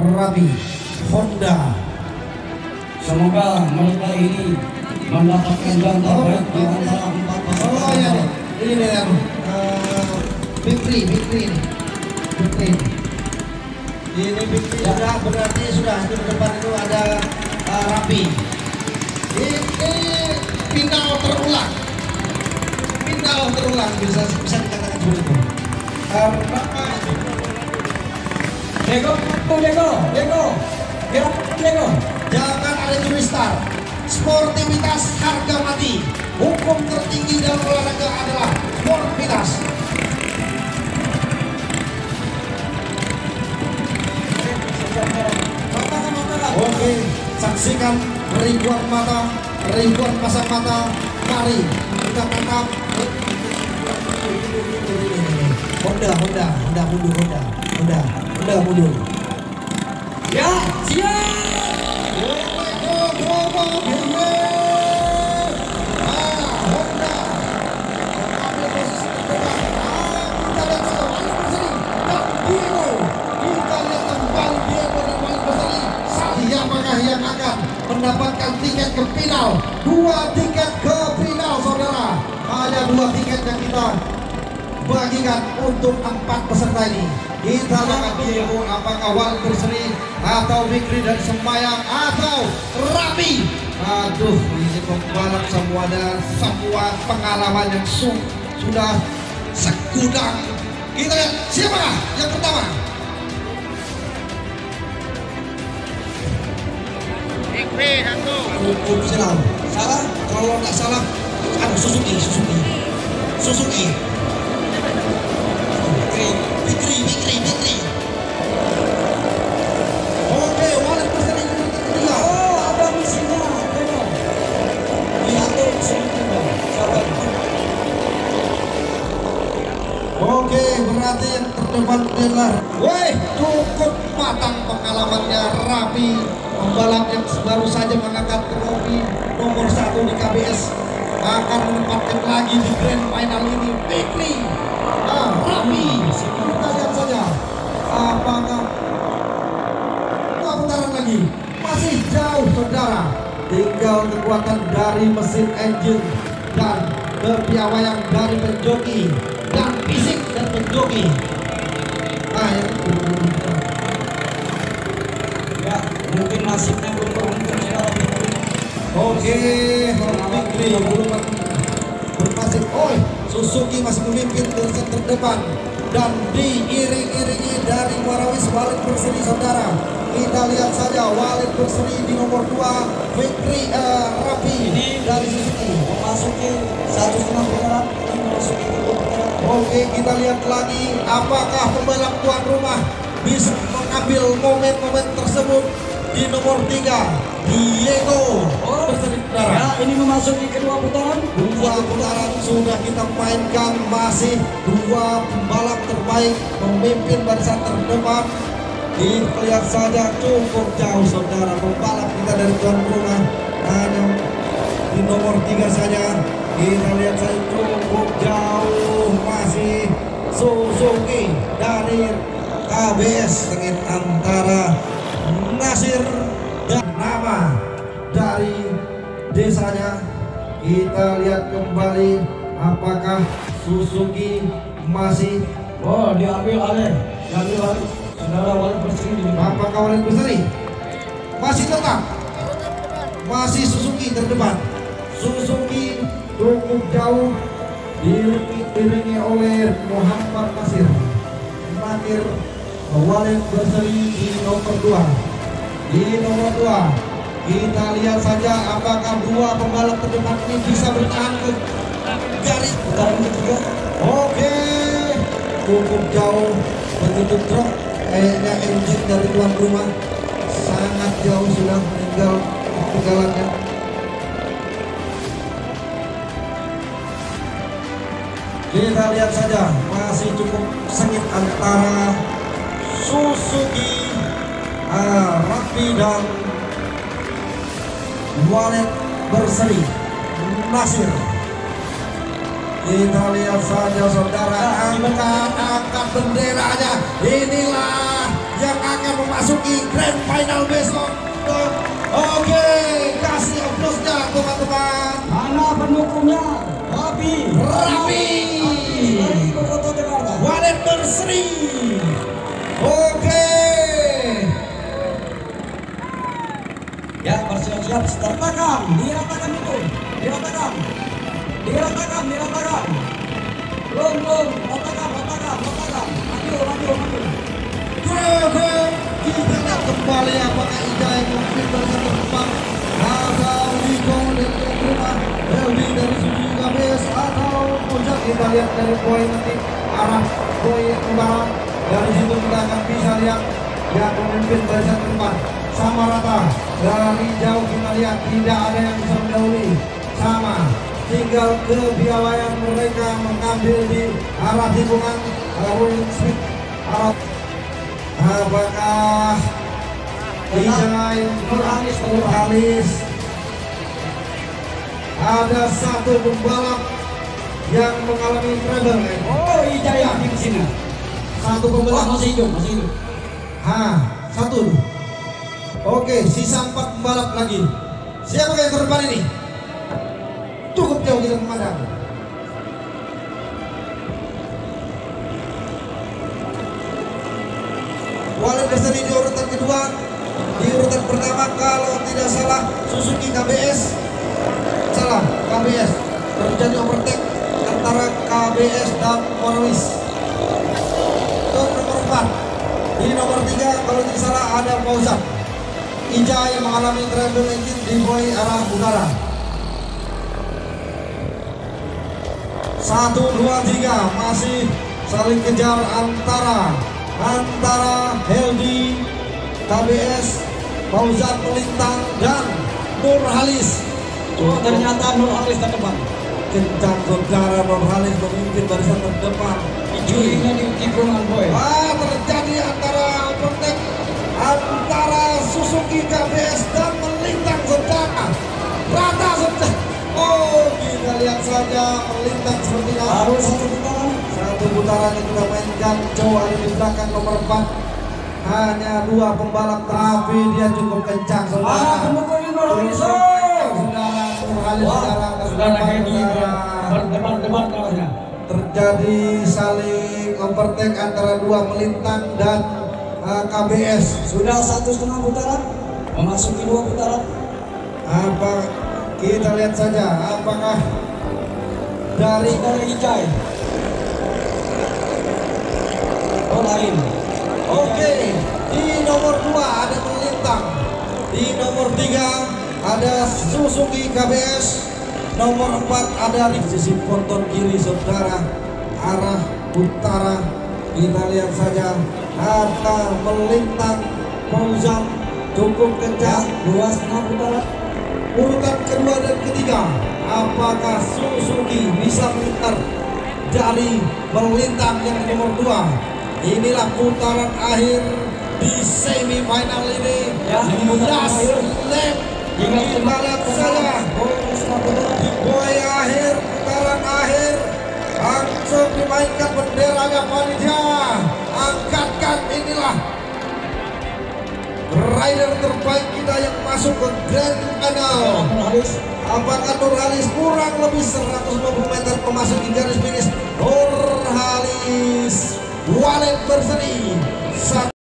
Rapi Honda. Semoga mereka ini mendapatkan yang terbaik di antara empat peserta yang ini ya. Fikri. Ini Fikri sudah berarti sudah di depan itu ada Rapi. Ini final terulang bisa dikatakan seperti itu. Pertama itu Diego. Jangan ada juri star. Sportivitas harga mati. Hukum tertinggi dalam olahraga adalah sportivitas. Oke, saksikan ribuan pasang mata. Mari kita tangkap. Honda mundur. Ya, siap. Yang akan mendapatkan tiket ke final, 2 tiket ke final saudara, ada 2 tiket yang kita bagikan untuk 4 peserta ini. Kita akan Diego, apakah Walet Berseri atau Fikri dan Semayang atau Rapi. Aduh, ini pembalap semua pengalaman yang sudah segudang. Kita lihat siapa yang pertama. Salah, kalau nggak salah ada Suzuki. Fikri. Oke, Walet Berseri ketiga. Oh, ada misinya. Lihat tuh misinya. Oke, berarti yang terdepan adalah, woi, cukup matang pengalamannya Rapi. Pembalap yang baru saja mengangkat trofi nomor 1 di KBS akan menempatkan lagi di Grand Final ini Fikri. Rapi, kita lihat saja apakah putaran lagi masih jauh saudara, tinggal kekuatan dari mesin engine dan kepiawaian dari penjoki dan fisik dan penjoki. Mungkin nasibnya belum beruntung ya. Oke, Fikri belum berhasil. Oh, Suzuki masih memimpin kursi terdepan dan diiring-iringi dari warawis Walet Berseri saudara. Kita lihat saja Walet Berseri di nomor 2, Fikri Rapi dari Suzuki memasuki 1,5 putaran. Oke, kita lihat lagi apakah pembalap tuan rumah bisa mengambil momen-momen tersebut di nomor 3 Diego. Ya, ini memasuki kedua putaran. Dua putaran sudah kita mainkan, masih 2 pembalap terbaik memimpin barisan terdepan. Lihat saja cukup jauh saudara, pembalap kita dari tuan rumah hanya di nomor 3 saja. Kita lihat saja cukup jauh, masih Suzuki dari KBS antara Masir dan nama dari desanya. Kita lihat kembali apakah Suzuki masih diambil alih saudara Walet Berseri. Apakah Walet Berseri masih tetap, masih Suzuki terdepan. Suzuki cukup jauh diiringi oleh Muhammad Masir. Walet Berseri di nomor 2. Kita lihat saja apakah 2 pembalap terdepan ini bisa bertahan ke garis putaran 3. Oke, cukup jauh begitu drop. Kayaknya engine dari tuan rumah sangat jauh sudah meninggal ketinggalannya. Kita lihat saja masih cukup sengit antara Suzuki, Rapi dan Walet Berseri Masir. Kita lihat saja saudara, angkat benderanya. Inilah yang akan memasuki Berseri. Oke. Ya, bersiap-siap sertakan, diratakan itu, diratakan. Belum, ratakan. Maju. Oke, kita lihat kembali apakah Ida yang mungkin berhasil terbang atau dikong dan terima Heldi dari Suzuki KBS atau puncak. Kita lihat dari poin nanti arah poin ke barat, dari situ kita akan bisa lihat yang memimpin barisan keempat sama rata. Dari jauh kita lihat tidak ada yang bisa mendahului, sama tinggal kepiawaian mereka mengambil di arah tikungan rolling speed arah. Apakah desain Nur Halis? Ada satu pembalap yang mengalami trouble. Oh, Ijaya di sini. Satu pembalap masih hidup. Satu. Oke, sisa 4 pembalap lagi. Siapa yang terdepan ini? Cukup jauh kita memandang. Walet Berseri di urutan kedua. Di urutan pertama kalau tidak salah Suzuki KBS. Salah, KBS. Terjadi overtake antara KBS dan Polaris. Untuk nomor 4. Di nomor 3 kalau tidak salah ada Pauzan. Ija yang mengalami trouble engine di boy arah utara. 1, 2, 3 masih saling kejar antara Heldi KBS, Pauzan melintang dan Nur Halis. Ternyata Nur Halis terdepan. Kencang berdarah Nur Halis memimpin barisan terdepan. Ijuinya di tikungan boy. Terjadi antara kontak antara Suzuki KBS dan melintang sedang rata sedang. Kita lihat saja melintang seperti apa. Harus satu putaran yang kita mainkan. Jauh ada di belakang nomor 4. Hanya 2 pembalap, tapi dia cukup kencang. Saudara, terjadi saling overtake antara 2 melintang dan KBS. Sudah 1,5 putaran, memasuki 2 putaran. Kita lihat saja apakah dari Icai. Lain. Oke, di nomor 2 ada melintang. Di nomor 3 ada Suzuki KBS. Nomor 4 ada di sisi ponton kiri saudara arah utara. Kita lihat saja ada melintang Pauzan cukup kencang 2,5 putaran. Urutan kedua dan ketiga, apakah Suzuki bisa melintar dari melintang yang nomor 2? Inilah putaran akhir di semifinal ini. 15 lap. Kita lihat saja di boy akhir putaran akhir langsung dimainkan benderanya panitia. Angkatkan, inilah rider terbaik kita yang masuk ke Grand Canal. Apakah Nur Halis kurang lebih 120 meter memasuki garis finish? Nur Halis Walet Berseri.